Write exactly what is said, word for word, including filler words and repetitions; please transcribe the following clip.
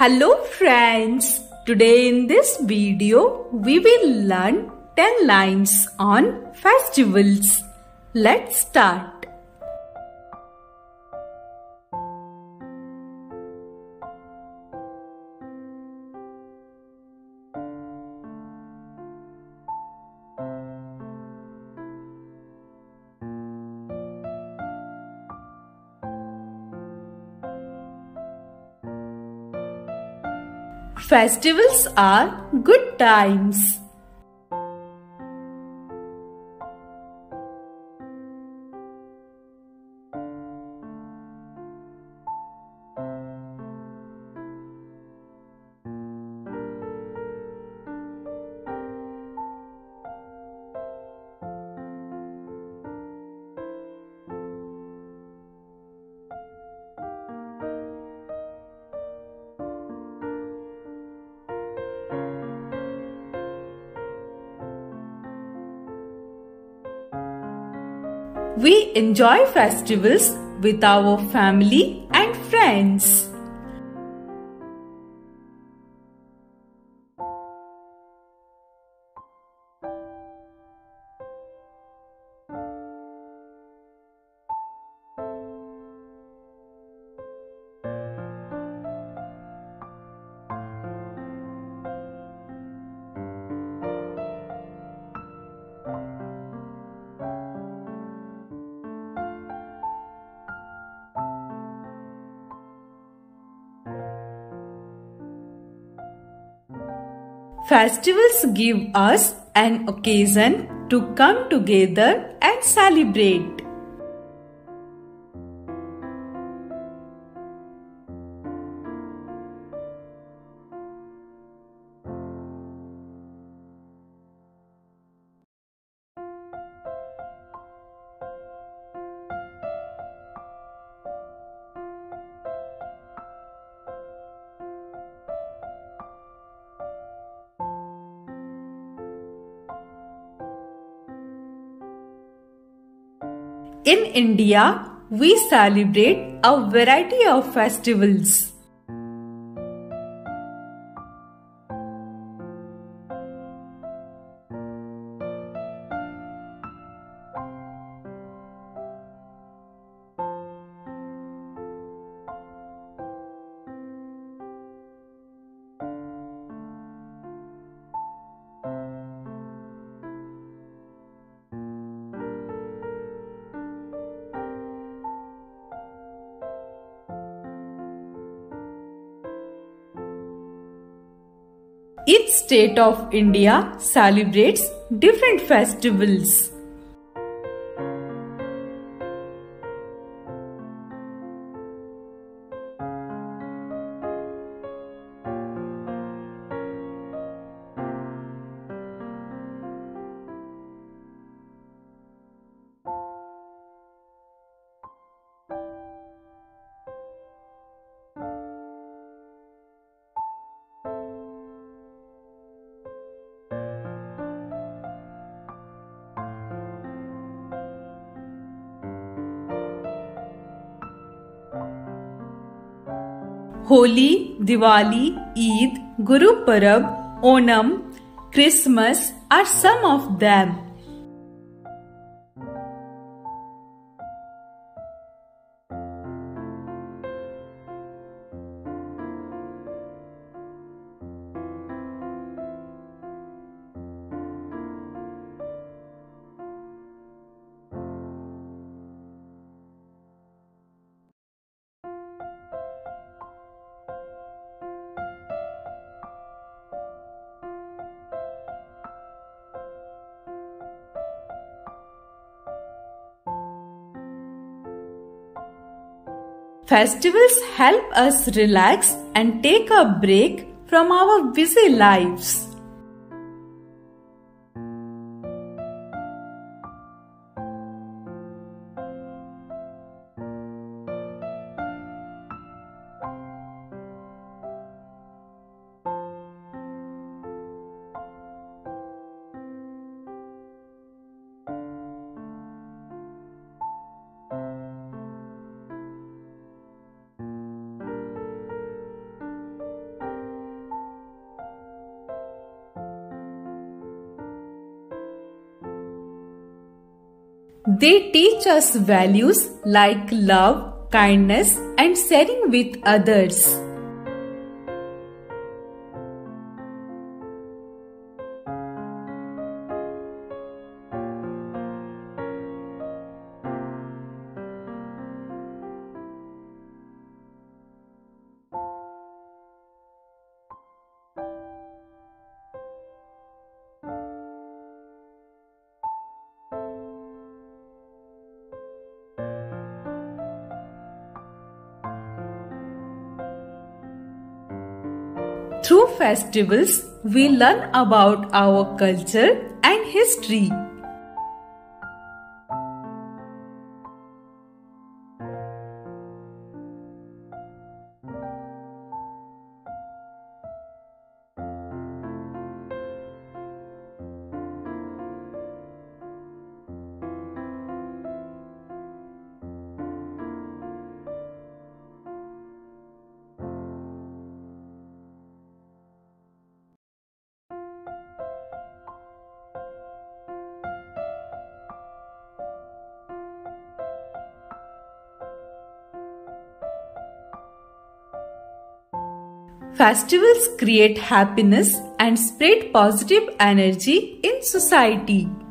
Hello friends, today in this video we will learn ten lines on festivals. Let's start. Festivals are good times. We enjoy festivals with our family and friends. Festivals give us an occasion to come together and celebrate. In India, we celebrate a variety of festivals. Each state of India celebrates different festivals. Holi, Diwali, Eid, Guru Parab, Onam, Christmas are some of them. Festivals help us relax and take a break from our busy lives. They teach us values like love, kindness, and sharing with others. Through festivals, we learn about our culture and history. Festivals create happiness and spread positive energy in society.